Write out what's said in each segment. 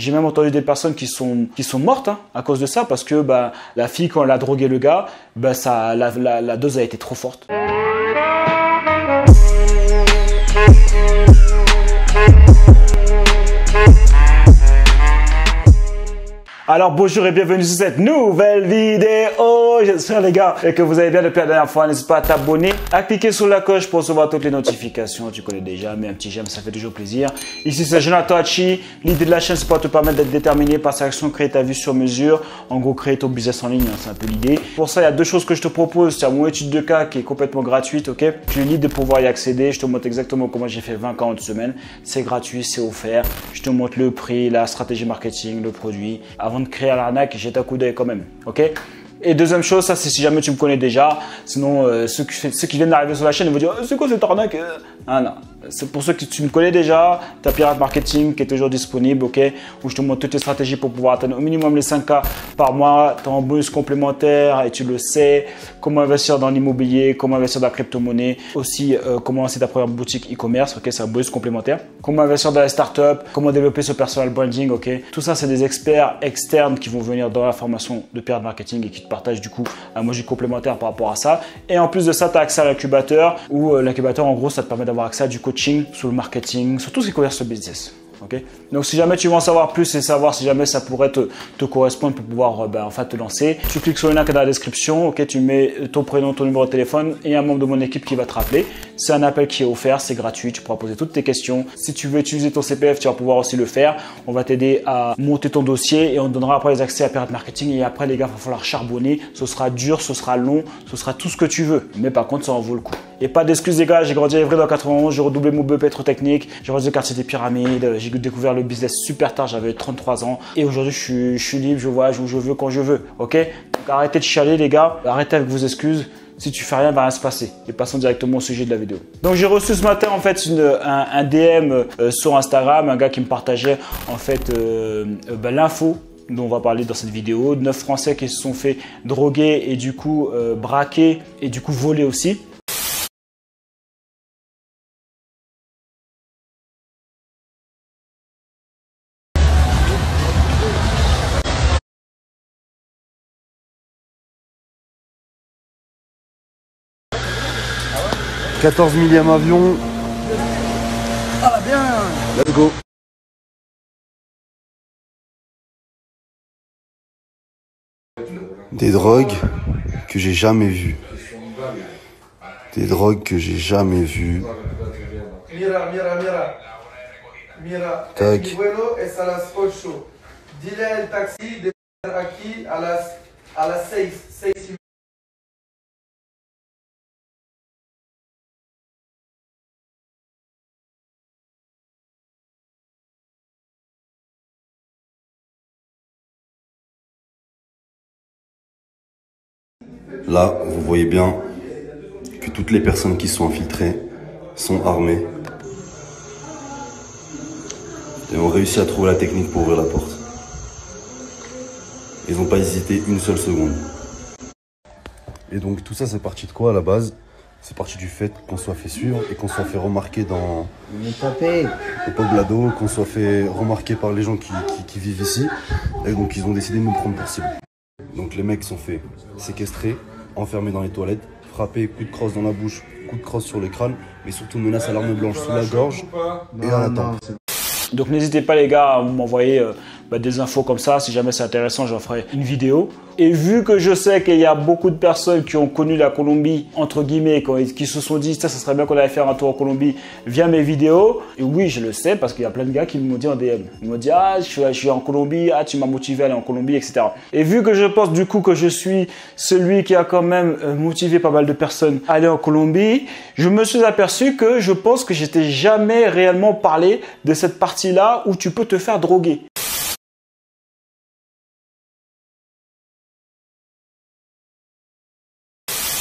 J'ai même entendu des personnes qui sont mortes hein, à cause de ça, parce que bah, la fille, quand elle a drogué le gars, bah, ça, la dose a été trop forte. Alors bonjour et bienvenue sur cette nouvelle vidéo, j'espère les gars que vous allez bien depuis la dernière fois, n'hésitez pas à t'abonner, à cliquer sur la cloche pour recevoir toutes les notifications, tu connais déjà, mais un petit j'aime ça fait toujours plaisir. Ici c'est Jonathan Hatchi, l'idée de la chaîne c'est pour te permettre d'être déterminé par sa action, créer ta vie sur mesure, en gros créer ton business en ligne, hein, c'est un peu l'idée. Pour ça il y a deux choses que je te propose, c'est mon étude de cas qui est complètement gratuite, ok, tu es libre de pouvoir y accéder, je te montre exactement comment j'ai fait 20 cas en semaine, c'est gratuit, c'est offert, je te montre le prix, la stratégie marketing, le produit, avant de créer l'arnaque, jette un coup d'œil quand même, ok? Et deuxième chose, ça c'est si jamais tu me connais déjà, sinon ceux qui viennent d'arriver sur la chaîne ils vont dire oh, c'est quoi cette arnaque? Ah non, c'est pour ceux que tu me connais déjà, ta Pirate Marketing qui est toujours disponible, ok, où je te montre toutes les stratégies pour pouvoir atteindre au minimum les 5K par mois, tu as un bonus complémentaire et tu le sais, comment investir dans l'immobilier, comment investir dans la crypto-monnaie, aussi comment lancer ta première boutique e-commerce, ok, c'est un bonus complémentaire, comment investir dans les startups, comment développer ce personal branding, ok, tout ça c'est des experts externes qui vont venir dans la formation de Pirate Marketing et qui te partage du coup un module complémentaire par rapport à ça. Et en plus de ça, tu as accès à l'incubateur où l'incubateur, en gros, ça te permet d'avoir accès à du coaching sur le marketing, sur tout ce qui concerne ce business. Okay? Donc, si jamais tu veux en savoir plus et savoir si jamais ça pourrait te correspondre pour pouvoir ben, enfin te lancer, tu cliques sur le lien qui est dans la description, okay? Tu mets ton prénom, ton numéro de téléphone et un membre de mon équipe qui va te rappeler. C'est un appel qui est offert, c'est gratuit, tu pourras poser toutes tes questions. Si tu veux utiliser ton CPF, tu vas pouvoir aussi le faire. On va t'aider à monter ton dossier et on te donnera après les accès à Pirate Marketing. Et après, les gars, il va falloir charbonner. Ce sera dur, ce sera long, ce sera tout ce que tu veux. Mais par contre, ça en vaut le coup. Et pas d'excuses, les gars, j'ai grandi à Évry dans 91, j'ai redoublé mon BEP pétrotechnique, j'ai grandi au quartier des Pyramides, j'ai découvert le business super tard, j'avais 33 ans et aujourd'hui je suis libre, je voyage où je veux, quand je veux, ok? Donc arrêtez de chialer, les gars, arrêtez avec vos excuses. Si tu fais rien, va rien se passer. Et passons directement au sujet de la vidéo. Donc j'ai reçu ce matin en fait un DM sur Instagram, un gars qui me partageait en fait l'info dont on va parler dans cette vidéo. 9 Français qui se sont fait droguer et du coup braquer et du coup voler aussi. « 14 millième avion. » Ah bien. Let's go. Des drogues que j'ai jamais vues. Des drogues que j'ai jamais vues. Tac. Là, vous voyez bien que toutes les personnes qui sont infiltrées sont armées et ont réussi à trouver la technique pour ouvrir la porte. Ils n'ont pas hésité une seule seconde. Et donc tout ça, c'est parti de quoi à la base? C'est parti du fait qu'on soit fait suivre et qu'on soit fait remarquer dans le Poblado, qu'on soit fait remarquer par les gens qui vivent ici. Et donc ils ont décidé de nous prendre pour cible. Donc les mecs sont fait séquestrer, enfermés dans les toilettes, frappés, coup de crosse dans la bouche, coup de crosse sur le crâne, mais surtout menace à l'arme blanche sous la gorge et en attente. Donc n'hésitez pas les gars à m'envoyer des infos comme ça, si jamais c'est intéressant j'en ferai une vidéo. Et vu que je sais qu'il y a beaucoup de personnes qui ont connu la Colombie, entre guillemets, qui se sont dit ça serait bien qu'on allait faire un tour en Colombie via mes vidéos. Et oui je le sais parce qu'il y a plein de gars qui m'ont dit en DM, ils m'ont dit ah je suis en Colombie, ah tu m'as motivé à aller en Colombie, etc. Et vu que je pense du coup que je suis celui qui a quand même motivé pas mal de personnes à aller en Colombie, je me suis aperçu que je pense que j'étais jamais réellement parlé de cette partie là où tu peux te faire droguer.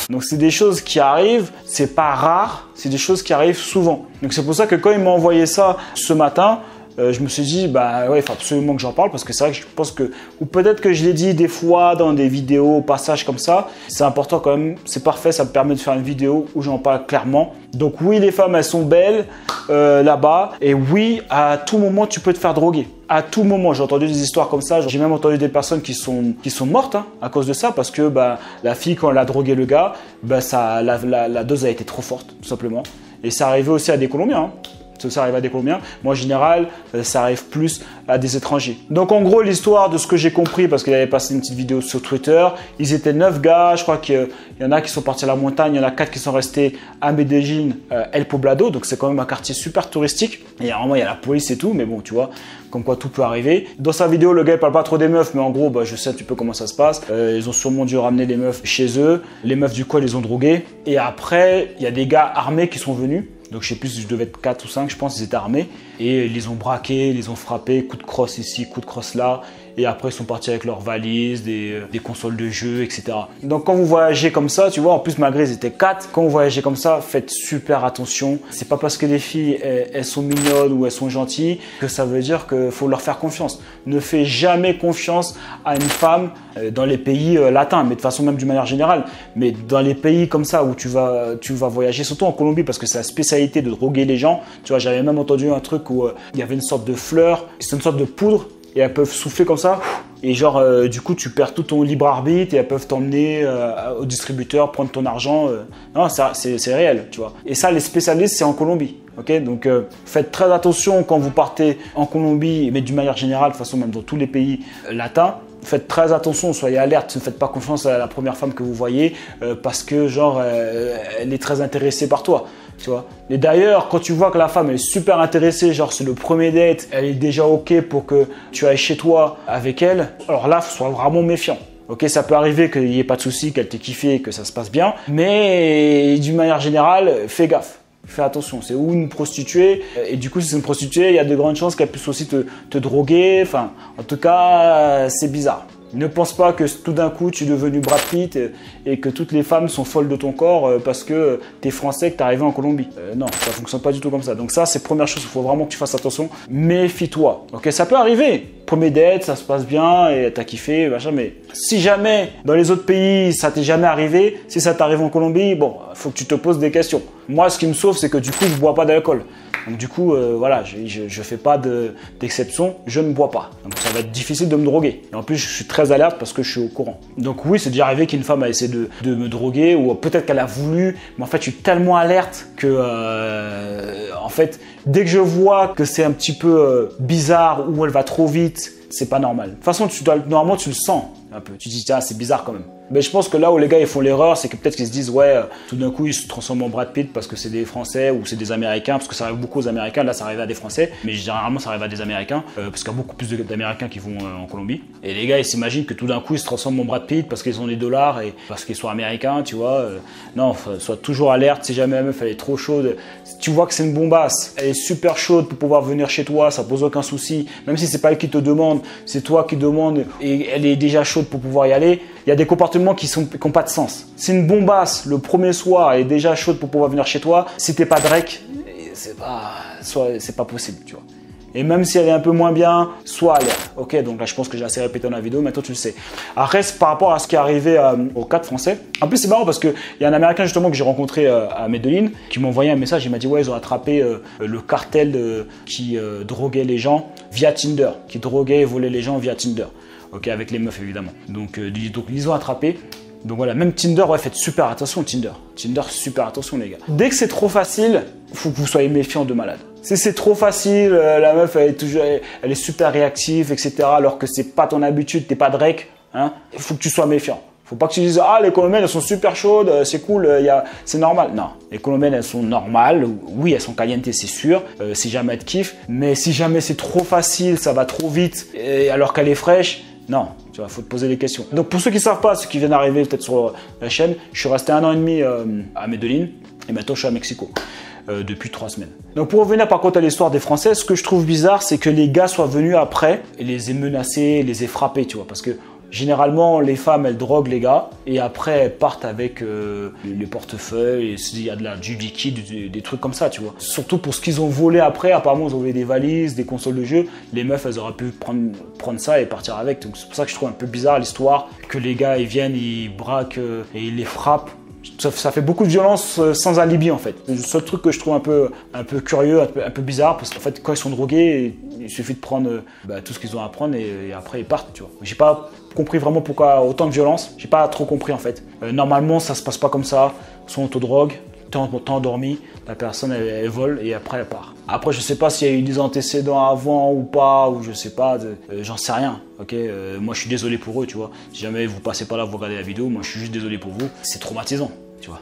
Donc c'est des choses qui arrivent, c'est pas rare, c'est des choses qui arrivent souvent. Donc c'est pour ça que quand il m'a envoyé ça ce matin, je me suis dit, bah ouais, il faut absolument que j'en parle parce que c'est vrai que je pense que, ou peut-être que je l'ai dit des fois dans des vidéos, au passage comme ça, c'est important quand même, c'est parfait, ça me permet de faire une vidéo où j'en parle clairement. Donc oui, les femmes, elles sont belles là-bas, et oui, à tout moment, tu peux te faire droguer. À tout moment, j'ai entendu des histoires comme ça, j'ai même entendu des personnes qui sont mortes hein, à cause de ça, parce que bah, la fille, quand elle a drogué le gars, bah, ça, la dose a été trop forte, tout simplement. Et ça arrivait aussi à des Colombiens, hein. Ça arrive à des Colombiens. Moi, en général, ça arrive plus à des étrangers. Donc, en gros, l'histoire de ce que j'ai compris, parce qu'il avait passé une petite vidéo sur Twitter, ils étaient 9 gars. Je crois qu'il y en a qui sont partis à la montagne, il y en a 4 qui sont restés à Medellín, El Poblado. Donc, c'est quand même un quartier super touristique. Et vraiment, il y a la police et tout, mais bon, tu vois, comme quoi tout peut arriver. Dans sa vidéo, le gars, il parle pas trop des meufs, mais en gros, bah, je sais un petit peu comment ça se passe. Ils ont sûrement dû ramener les meufs chez eux. Les meufs, du coup, ils les ont drogués. Et après, il y a des gars armés qui sont venus. Donc je sais plus si je devais être 4 ou 5, je pense, ils étaient armés. Et ils les ont braqués, ils les ont frappés, coup de crosse ici, coup de crosse là. Et après, ils sont partis avec leurs valises, des consoles de jeux, etc. Donc quand vous voyagez comme ça, tu vois, en plus malgré ils étaient 4. Quand vous voyagez comme ça, faites super attention. C'est pas parce que les filles, elles sont mignonnes ou elles sont gentilles que ça veut dire qu'il faut leur faire confiance. Ne fais jamais confiance à une femme dans les pays latins, mais de toute façon même d'une manière générale. Mais dans les pays comme ça où tu vas voyager, surtout en Colombie, parce que c'est la spécialité de droguer les gens. Tu vois, j'avais même entendu un truc où il y avait une sorte de fleur, c'est une sorte de poudre, et elles peuvent souffler comme ça. Et genre, du coup, tu perds tout ton libre arbitre et elles peuvent t'emmener au distributeur, prendre ton argent. Non, ça, c'est réel, tu vois. Et ça, les spécialistes, c'est en Colombie. Ok, donc faites très attention quand vous partez en Colombie, mais d'une manière générale, de toute façon, même dans tous les pays latins. Faites très attention, soyez alerte, ne faites pas confiance à la première femme que vous voyez parce que genre elle est très intéressée par toi, tu vois. Et d'ailleurs, quand tu vois que la femme est super intéressée, genre c'est le premier date, elle est déjà ok pour que tu ailles chez toi avec elle, alors là, sois vraiment méfiant. Ok, ça peut arriver qu'il n'y ait pas de souci, qu'elle t'ait kiffé, que ça se passe bien, mais d'une manière générale, fais gaffe. Fais attention, c'est ou une prostituée, et du coup si c'est une prostituée, il y a de grandes chances qu'elle puisse aussi te droguer, enfin, en tout cas, c'est bizarre. Ne pense pas que tout d'un coup tu es devenu Brad Pitt et que toutes les femmes sont folles de ton corps parce que t'es français et que t'es arrivé en Colombie. Non, ça fonctionne pas du tout comme ça. Donc ça, c'est première chose, il faut vraiment que tu fasses attention. Méfie-toi. Ok, ça peut arriver. Premier date, ça se passe bien et t'as kiffé, machin. Mais si jamais dans les autres pays ça t'est jamais arrivé, si ça t'arrive en Colombie, bon, faut que tu te poses des questions. Moi, ce qui me sauve, c'est que du coup, je bois pas d'alcool. Donc du coup, voilà, je fais pas d'exception, je ne bois pas. Donc ça va être difficile de me droguer. Et en plus, je suis très alerte parce que je suis au courant. Donc oui, c'est déjà arrivé qu'une femme a essayé de me droguer, ou peut-être qu'elle a voulu, mais en fait, je suis tellement alerte que, en fait, dès que je vois que c'est un petit peu bizarre ou elle va trop vite, c'est pas normal. De toute façon, normalement, tu le sens un peu. Tu te dis, tiens, c'est bizarre quand même. Mais je pense que là où les gars ils font l'erreur, c'est que peut-être qu'ils se disent, ouais, tout d'un coup ils se transforment en Brad Pitt parce que c'est des Français ou c'est des Américains, parce que ça arrive beaucoup aux Américains, là ça arrive à des Français, mais généralement ça arrive à des Américains, parce qu'il y a beaucoup plus d'Américains qui vont en Colombie. Et les gars ils s'imaginent que tout d'un coup ils se transforment en Brad Pitt parce qu'ils ont des dollars et parce qu'ils sont américains, tu vois. Non, sois toujours alerte, si jamais la meuf elle est trop chaude, tu vois que c'est une bombasse, elle est super chaude pour pouvoir venir chez toi, ça pose aucun souci, même si c'est pas elle qui te demande, c'est toi qui demande et elle est déjà chaude pour pouvoir y aller. Il y a des comportements qui n'ont pas de sens. C'est une bombasse, le premier soir, elle est déjà chaude pour pouvoir venir chez toi. Si t'es pas Drake, c'est pas possible, tu vois. Et même si elle est un peu moins bien, sois alerte. Ok, donc là, je pense que j'ai assez répété dans la vidéo, maintenant tu le sais. Après, par rapport à ce qui est arrivé aux 4 Français, en plus, c'est marrant parce qu'il y a un Américain justement que j'ai rencontré à Medellín qui m'a envoyé un message. Il m'a dit, ouais, ils ont attrapé le cartel qui droguait les gens via Tinder, qui droguait et volait les gens via Tinder. Ok, avec les meufs évidemment. Donc ils ont attrapé. Donc voilà, même Tinder, ouais, faites super attention Tinder. Tinder, super attention les gars. Dès que c'est trop facile, faut que vous soyez méfiant de malade. Si c'est trop facile, la meuf elle est super réactive, etc. Alors que c'est pas ton habitude, t'es pas Drake, hein. Faut que tu sois méfiant. Faut pas que tu dises, ah, les Colombiennes, elles sont super chaudes, c'est cool, c'est normal. Non, les Colombiennes, elles sont normales. Oui, elles sont calientes, c'est sûr, si jamais elles te kiffent. Mais si jamais c'est trop facile, ça va trop vite, et alors qu'elle est fraîche, non, tu vois, faut te poser des questions. Donc pour ceux qui ne savent pas, ceux qui viennent d'arriver peut-être sur la chaîne, je suis resté 1 an et demi à Medellín et maintenant je suis à Mexico depuis 3 semaines. Donc pour revenir par contre à l'histoire des Français, ce que je trouve bizarre, c'est que les gars soient venus après et les aient menacés, les aient frappés, tu vois, parce que Généralement, les femmes, elles droguent les gars et après, elles partent avec les portefeuilles, il y a du liquide, des trucs comme ça, tu vois. Surtout pour ce qu'ils ont volé après, apparemment, ils ont volé des valises, des consoles de jeu. Les meufs, elles auraient pu prendre ça et partir avec. Donc c'est pour ça que je trouve un peu bizarre l'histoire que les gars, ils viennent, ils braquent et ils les frappent. Ça fait beaucoup de violence sans alibi en fait. C'est le seul truc que je trouve un peu curieux, un peu bizarre, parce qu'en fait quand ils sont drogués, il suffit de prendre tout ce qu'ils ont à prendre et après ils partent, tu vois. J'ai pas compris vraiment pourquoi autant de violence, j'ai pas trop compris en fait. Normalement ça se passe pas comme ça, soit on te drogue, t'es endormi, la personne elle vole et après elle part. Après je sais pas s'il y a eu des antécédents avant ou pas, ou je sais pas, j'en sais rien, ok. Moi je suis désolé pour eux, tu vois, si jamais vous passez par là, vous regardez la vidéo, moi je suis juste désolé pour vous, c'est traumatisant, tu vois.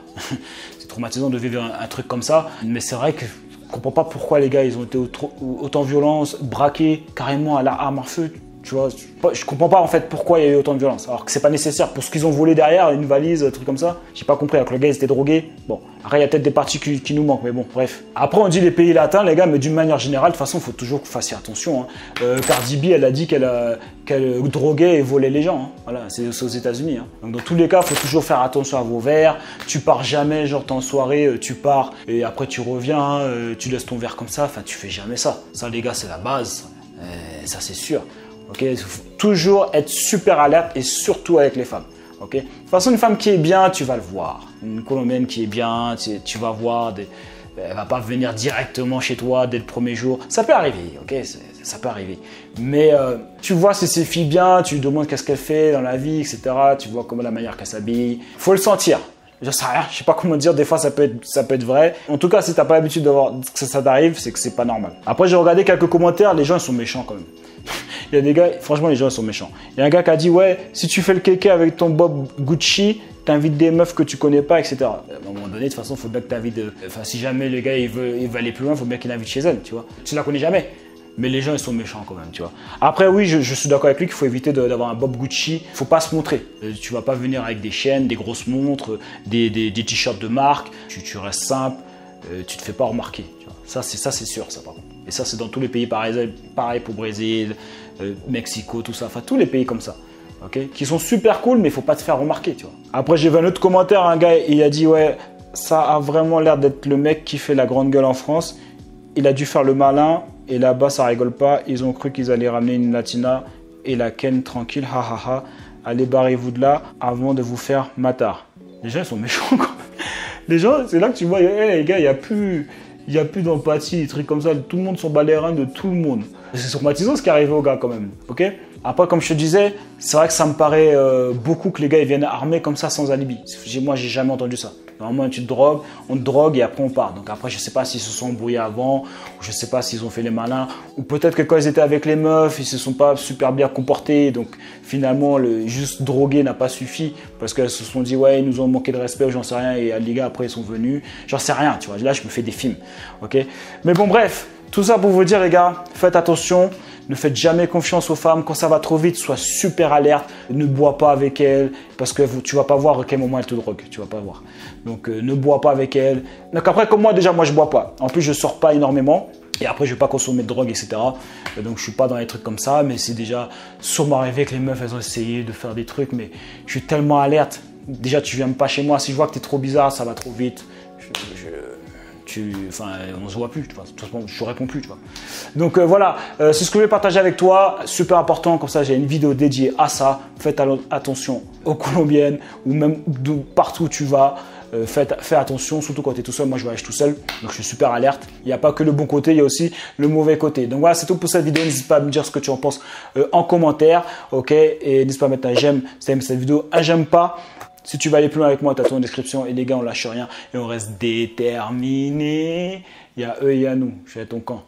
C'est traumatisant de vivre un truc comme ça, mais c'est vrai que je comprends pas pourquoi les gars ils ont été autant violents, braqués carrément à la arme à feu. Tu vois, je comprends pas en fait pourquoi il y a eu autant de violence. Alors que c'est pas nécessaire pour ce qu'ils ont volé derrière, une valise, un truc comme ça. J'ai pas compris, alors que le gars il était drogué. Bon, après il y a peut-être des parties qui nous manquent, mais bon, bref. Après on dit les pays latins, les gars, mais d'une manière générale, de toute façon, faut toujours que vous fassiez attention. Hein. Cardi B, elle a dit qu'elle droguait et volait les gens. Hein. Voilà, c'est aux États-Unis. Hein. Donc dans tous les cas, faut toujours faire attention à vos verres. Tu pars jamais, genre t'es en soirée, tu pars et après tu reviens, tu laisses ton verre comme ça. Enfin, tu fais jamais ça. Ça, les gars, c'est la base. Ça, c'est sûr. Okay, faut toujours être super alerte et surtout avec les femmes. Okay, de toute façon, une femme qui est bien, tu vas le voir. Une Colombienne qui est bien, tu vas voir. Elle va pas venir directement chez toi dès le premier jour. Ça peut arriver, ok, ça peut arriver. Mais tu vois si c'est fille bien, tu lui demandes qu'est-ce qu'elle fait dans la vie, etc. Tu vois comment la manière qu'elle s'habille. Faut le sentir. Je sais rien, je sais pas comment dire, des fois ça peut être vrai. En tout cas, si t'as pas l'habitude de voir que ça t'arrive, c'est que c'est pas normal. Après, j'ai regardé quelques commentaires, les gens ils sont méchants quand même. Il y a des gars, franchement, les gens ils sont méchants. Il y a un gars qui a dit, ouais, si tu fais le kéké avec ton bob Gucci, t'invites des meufs que tu connais pas, etc. À un moment donné, de toute façon, faut bien que t'invites. Enfin, si jamais le gars il veut aller plus loin, faut bien qu'il invite chez elle, tu vois. Tu la connais jamais. Mais les gens ils sont méchants quand même, tu vois. Après oui, je suis d'accord avec lui qu'il faut éviter d'avoir un bob Gucci. Faut pas se montrer. Tu vas pas venir avec des chaînes, des grosses montres, des t-shirts de marque. Tu restes simple, tu te fais pas remarquer. Tu vois. Ça c'est sûr, ça par contre. Et ça c'est dans tous les pays, pareil pour Brésil, Mexico, tout ça. Enfin tous les pays comme ça. Okay, qui sont super cool, mais faut pas te faire remarquer, tu vois. Après j'ai vu un autre commentaire, un gars il a dit ouais, ça a vraiment l'air d'être le mec qui fait la grande gueule en France. Il a dû faire le malin. Et là-bas, ça rigole pas. Ils ont cru qu'ils allaient ramener une latina et la ken tranquille. Ha ha ha. Allez, barrez-vous de là avant de vous faire matar. Les gens, ils sont méchants, quoi. Les gens, c'est là que tu vois, hey, les gars, il n'y a plus d'empathie, des trucs comme ça. Tout le monde sont balérin de tout le monde. C'est traumatisant ce qui est arrivé aux gars, quand même. Ok. Après, comme je te disais, c'est vrai que ça me paraît beaucoup que les gars ils viennent armés comme ça sans alibi. Moi, j'ai jamais entendu ça. Normalement, tu te drogues, on te drogue et après on part. Donc après, je sais pas s'ils se sont embrouillés avant, ou je sais pas s'ils ont fait les malins, ou peut-être que quand ils étaient avec les meufs, ils se sont pas super bien comportés. Donc finalement, juste droguer n'a pas suffi parce qu'elles se sont dit ouais, ils nous ont manqué de respect, j'en sais rien. Et les gars après ils sont venus, j'en sais rien. Tu vois, là je me fais des films, ok. Mais bon, bref. Tout ça pour vous dire, les gars, faites attention, ne faites jamais confiance aux femmes. Quand ça va trop vite, sois super alerte, ne bois pas avec elles, parce que tu vas pas voir à quel moment elles te droguent, tu vas pas voir. Donc ne bois pas avec elles. Donc après, comme moi, déjà, moi je bois pas. En plus, je sors pas énormément, et après, je vais pas consommer de drogue, etc. Donc je suis pas dans les trucs comme ça, mais c'est déjà sûrement arrivé que les meufs, elles ont essayé de faire des trucs, mais je suis tellement alerte. Déjà, tu viens pas chez moi, si je vois que t'es trop bizarre, ça va trop vite. Enfin, on se voit plus, tu vois. De toute façon, je réponds plus, tu vois. Donc voilà, c'est ce que je voulais partager avec toi, super important, comme ça j'ai une vidéo dédiée à ça. Faites attention aux Colombiennes ou même partout où tu vas, fais attention, surtout quand tu es tout seul. Moi je voyage tout seul, donc je suis super alerte. Il n'y a pas que le bon côté, il y a aussi le mauvais côté. Donc voilà, c'est tout pour cette vidéo, n'hésite pas à me dire ce que tu en penses en commentaire, ok. Et n'hésite pas à mettre un j'aime si tu aimes cette vidéo, un j'aime pas. Si tu veux aller plus loin avec moi, t'as tout en description. Et les gars, on lâche rien et on reste déterminés. Il y a eux et il y a nous. Je suis à ton camp.